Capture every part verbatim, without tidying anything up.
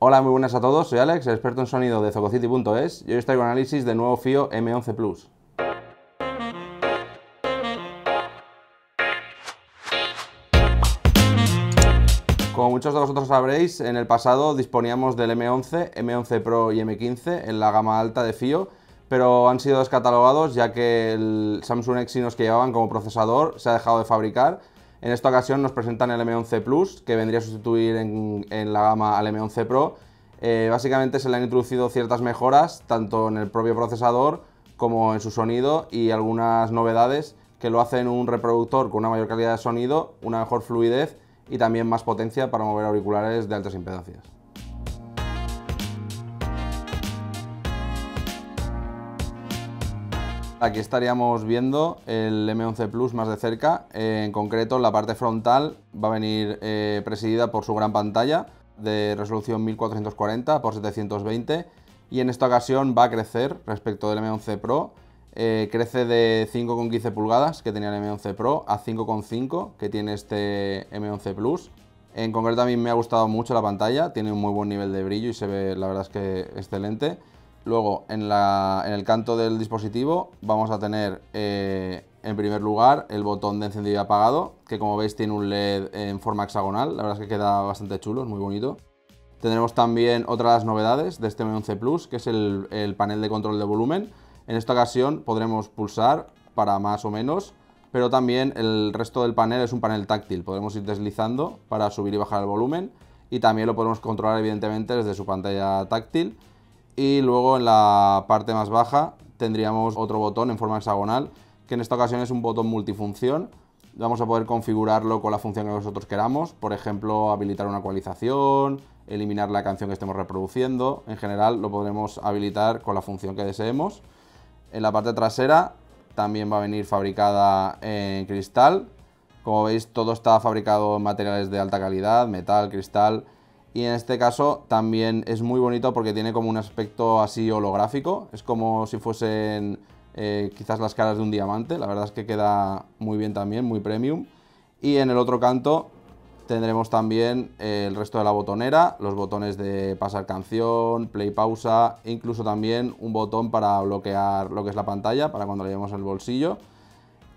Hola, muy buenas a todos, soy Alex, el experto en sonido de Zococity punto es y hoy os traigo un análisis del nuevo FiiO M once Plus. Como muchos de vosotros sabréis, en el pasado disponíamos del M once, M once Pro y M quince en la gama alta de FiiO, pero han sido descatalogados ya que el Samsung Exynos que llevaban como procesador se ha dejado de fabricar. En esta ocasión nos presentan el M once Plus, que vendría a sustituir en, en la gama al M once Pro. Eh, básicamente se le han introducido ciertas mejoras, tanto en el propio procesador como en su sonido, y algunas novedades que lo hacen un reproductor con una mayor calidad de sonido, una mejor fluidez y también más potencia para mover auriculares de altas impedancias. Aquí estaríamos viendo el M once Plus más de cerca, en concreto la parte frontal va a venir eh, presidida por su gran pantalla de resolución mil cuatrocientos cuarenta por setecientos veinte y en esta ocasión va a crecer respecto del M once Pro, eh, crece de cinco coma quince pulgadas que tenía el M once Pro a cinco coma cinco que tiene este M once Plus. En concreto a mí me ha gustado mucho la pantalla, tiene un muy buen nivel de brillo y se ve la verdad es que excelente. Luego, en, la, en el canto del dispositivo vamos a tener, eh, en primer lugar, el botón de encendido y apagado, que como veis tiene un L E D en forma hexagonal, la verdad es que queda bastante chulo, es muy bonito. Tendremos también otras novedades de este M once Plus, que es el, el panel de control de volumen. En esta ocasión podremos pulsar para más o menos, pero también el resto del panel es un panel táctil, podremos ir deslizando para subir y bajar el volumen y también lo podemos controlar evidentemente desde su pantalla táctil. Y luego en la parte más baja tendríamos otro botón en forma hexagonal, que en esta ocasión es un botón multifunción. Vamos a poder configurarlo con la función que nosotros queramos, por ejemplo, habilitar una ecualización, eliminar la canción que estemos reproduciendo. En general lo podremos habilitar con la función que deseemos. En la parte trasera también va a venir fabricada en cristal. Como veis, todo está fabricado en materiales de alta calidad, metal, cristal. Y en este caso también es muy bonito porque tiene como un aspecto así holográfico, es como si fuesen eh, quizás las caras de un diamante, la verdad es que queda muy bien también, muy premium. Y en el otro canto tendremos también eh, el resto de la botonera, los botones de pasar canción, play, pausa, incluso también un botón para bloquear lo que es la pantalla, para cuando la llevemos en el bolsillo.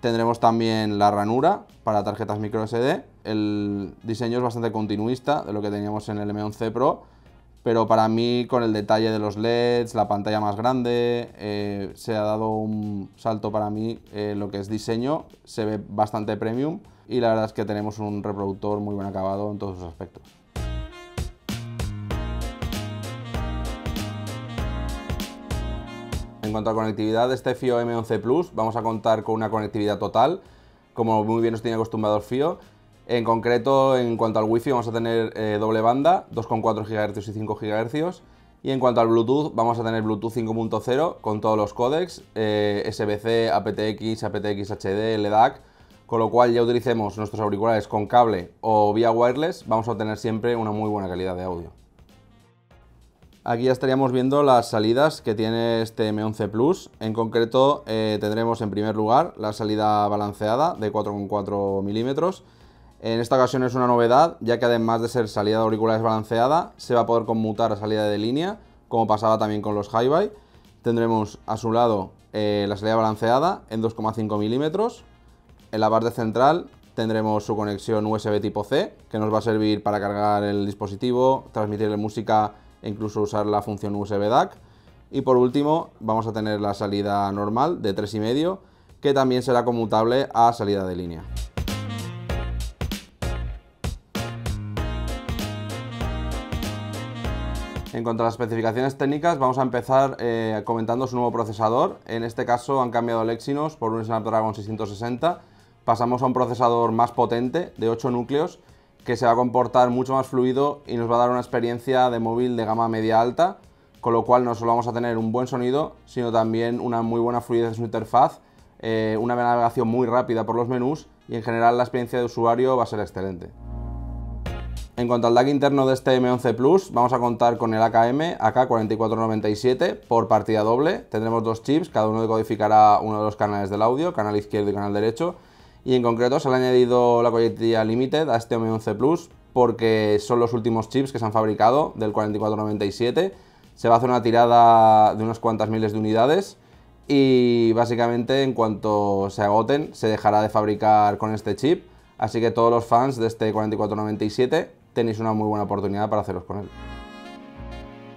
Tendremos también la ranura para tarjetas micro ese de. El diseño es bastante continuista de lo que teníamos en el M once Pro, pero para mí con el detalle de los L E Ds, la pantalla más grande, eh, se ha dado un salto para mí eh, lo que es diseño, se ve bastante premium y la verdad es que tenemos un reproductor muy buen acabado en todos sus aspectos. En cuanto a conectividad de este FiiO M once Plus, vamos a contar con una conectividad total, como muy bien nos tiene acostumbrado el FiiO. En concreto, en cuanto al Wi-Fi vamos a tener eh, doble banda, dos coma cuatro gigahercios y cinco gigahercios. Y en cuanto al Bluetooth, vamos a tener Bluetooth cinco punto cero con todos los códecs, eh, S B C, A P T X, A P T X H D, L D A C. Con lo cual, ya utilicemos nuestros auriculares con cable o vía wireless, vamos a obtener siempre una muy buena calidad de audio. Aquí ya estaríamos viendo las salidas que tiene este M once Plus. En concreto, eh, tendremos en primer lugar la salida balanceada de cuatro coma cuatro milímetros. En esta ocasión es una novedad, ya que además de ser salida de auriculares balanceada, se va a poder conmutar a salida de línea, como pasaba también con los Hi-By. Tendremos a su lado eh, la salida balanceada en dos coma cinco milímetros. En la parte central tendremos su conexión U S B tipo C, que nos va a servir para cargar el dispositivo, transmitirle música e incluso usar la función U S B D A C. Y por último vamos a tener la salida normal de tres coma cinco, que también será conmutable a salida de línea. En cuanto a las especificaciones técnicas, vamos a empezar eh, comentando su nuevo procesador. En este caso han cambiado el Exynos por un Snapdragon seiscientos sesenta. Pasamos a un procesador más potente de ocho núcleos que se va a comportar mucho más fluido y nos va a dar una experiencia de móvil de gama media alta, con lo cual no solo vamos a tener un buen sonido, sino también una muy buena fluidez en su interfaz, eh, una navegación muy rápida por los menús y en general la experiencia de usuario va a ser excelente. En cuanto al D A C interno de este M once Plus, vamos a contar con el A K M A K cuatro cuatro nueve siete por partida doble. Tendremos dos chips, cada uno decodificará uno de los canales del audio, canal izquierdo y canal derecho. Y en concreto se le ha añadido la colletilla Limited a este M once Plus porque son los últimos chips que se han fabricado del cuarenta y cuatro noventa y siete. Se va a hacer una tirada de unas cuantas miles de unidades y básicamente en cuanto se agoten se dejará de fabricar con este chip. Así que todos los fans de este cuarenta y cuatro noventa y siete tenéis una muy buena oportunidad para haceros con él.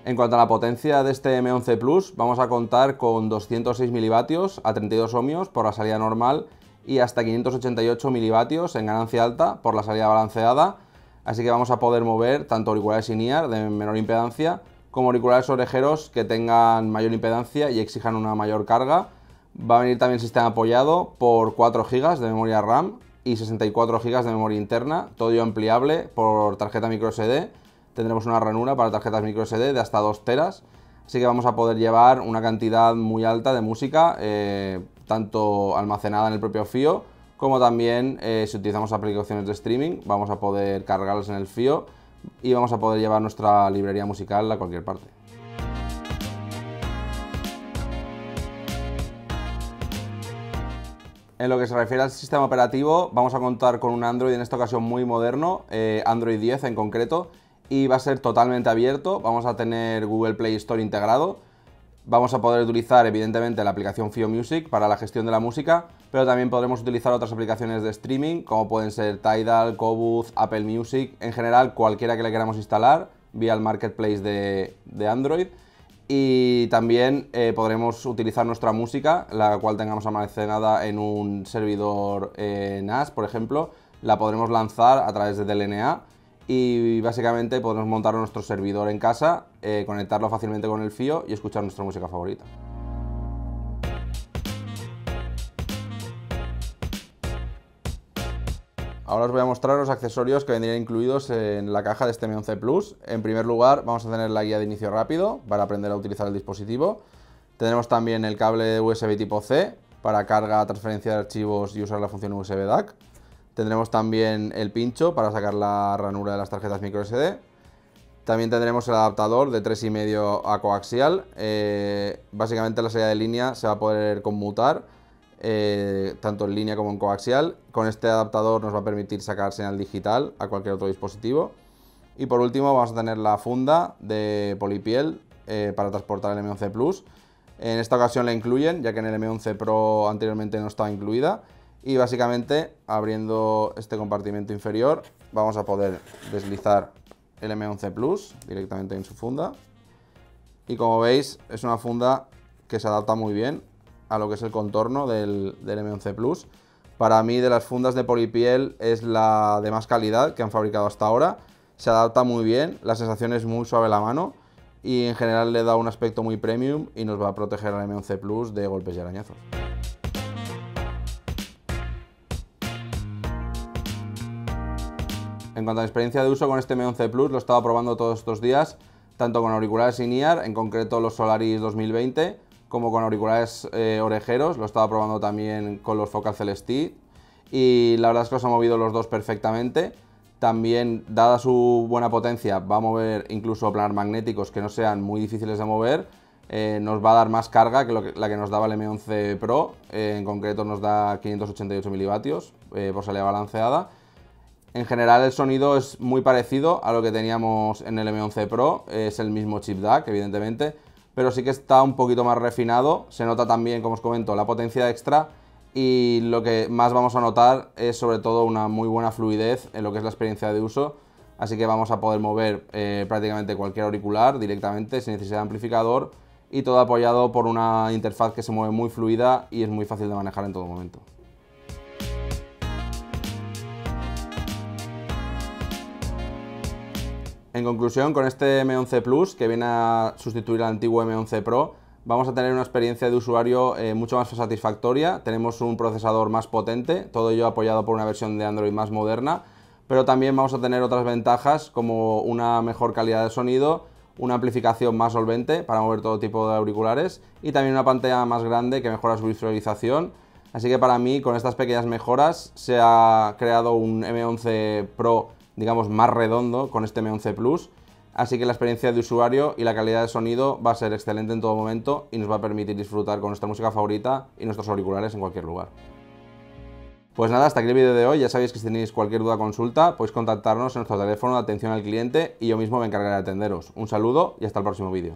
En cuanto a la potencia de este eme once Plus, vamos a contar con doscientos seis milivatios a treinta y dos ohmios por la salida normal y hasta quinientos ochenta y ocho milivatios en ganancia alta por la salida balanceada, así que vamos a poder mover tanto auriculares in-ear de menor impedancia como auriculares orejeros que tengan mayor impedancia y exijan una mayor carga. Va a venir también el sistema apoyado por cuatro gigas de memoria RAM y sesenta y cuatro gigas de memoria interna, todo ello ampliable por tarjeta microSD. Tendremos una ranura para tarjetas microSD de hasta dos teras, así que vamos a poder llevar una cantidad muy alta de música, eh, tanto almacenada en el propio FiiO, como también eh, si utilizamos aplicaciones de streaming, vamos a poder cargarlas en el FiiO y vamos a poder llevar nuestra librería musical a cualquier parte. En lo que se refiere al sistema operativo, vamos a contar con un Android en esta ocasión muy moderno, eh, Android diez en concreto, y va a ser totalmente abierto. Vamos a tener Google Play Store integrado, vamos a poder utilizar evidentemente la aplicación FiiO Music para la gestión de la música, pero también podremos utilizar otras aplicaciones de streaming como pueden ser Tidal, Qobuz, Apple Music, en general cualquiera que le queramos instalar vía el marketplace de, de Android, y también eh, podremos utilizar nuestra música, la cual tengamos almacenada en un servidor eh, N A S, por ejemplo, la podremos lanzar a través de D L N A. Y básicamente podemos montar nuestro servidor en casa, eh, conectarlo fácilmente con el FiiO y escuchar nuestra música favorita. Ahora os voy a mostrar los accesorios que vendrían incluidos en la caja de este eme once Plus. En primer lugar vamos a tener la guía de inicio rápido para aprender a utilizar el dispositivo. Tenemos también el cable U S B tipo C para carga, transferencia de archivos y usar la función U S B D A C. Tendremos también el pincho para sacar la ranura de las tarjetas microSD. También tendremos el adaptador de tres coma cinco a coaxial. Eh, básicamente la salida de línea se va a poder conmutar eh, tanto en línea como en coaxial. Con este adaptador nos va a permitir sacar señal digital a cualquier otro dispositivo. Y por último vamos a tener la funda de polipiel eh, para transportar el eme once Plus. En esta ocasión la incluyen, ya que en el eme once Pro anteriormente no estaba incluida. Y básicamente, abriendo este compartimento inferior, vamos a poder deslizar el eme once Plus directamente en su funda. Y como veis, es una funda que se adapta muy bien a lo que es el contorno del, del eme once Plus. Para mí, de las fundas de polipiel, es la de más calidad que han fabricado hasta ahora. Se adapta muy bien, la sensación es muy suave a la mano y en general le da un aspecto muy premium y nos va a proteger al eme once Plus de golpes y arañazos. En cuanto a la experiencia de uso con este eme once Plus, lo he estado probando todos estos días, tanto con auriculares in-ear, en concreto los Solaris dos mil veinte, como con auriculares eh, orejeros. Lo he estado probando también con los Focal Celestine y la verdad es que los ha movido los dos perfectamente. También, dada su buena potencia, va a mover incluso planos magnéticos que no sean muy difíciles de mover. Eh, nos va a dar más carga que, lo que la que nos daba el eme once Pro, eh, en concreto nos da quinientos ochenta y ocho milivatios eh, por salida balanceada. En general el sonido es muy parecido a lo que teníamos en el eme once Pro, es el mismo chip D A C evidentemente, pero sí que está un poquito más refinado. Se nota también, como os comento, la potencia extra y lo que más vamos a notar es sobre todo una muy buena fluidez en lo que es la experiencia de uso, así que vamos a poder mover eh, prácticamente cualquier auricular directamente sin necesidad de amplificador y todo apoyado por una interfaz que se mueve muy fluida y es muy fácil de manejar en todo momento. En conclusión, con este eme once Plus, que viene a sustituir al antiguo eme once Pro, vamos a tener una experiencia de usuario eh, mucho más satisfactoria. Tenemos un procesador más potente, todo ello apoyado por una versión de Android más moderna, pero también vamos a tener otras ventajas como una mejor calidad de sonido, una amplificación más solvente para mover todo tipo de auriculares y también una pantalla más grande que mejora su visualización. Así que para mí, con estas pequeñas mejoras, se ha creado un eme once Pro digamos más redondo con este eme once Plus, así que la experiencia de usuario y la calidad de sonido va a ser excelente en todo momento y nos va a permitir disfrutar con nuestra música favorita y nuestros auriculares en cualquier lugar. Pues nada, hasta aquí el vídeo de hoy. Ya sabéis que si tenéis cualquier duda o consulta, podéis contactarnos en nuestro teléfono de atención al cliente y yo mismo me encargaré de atenderos. Un saludo y hasta el próximo vídeo.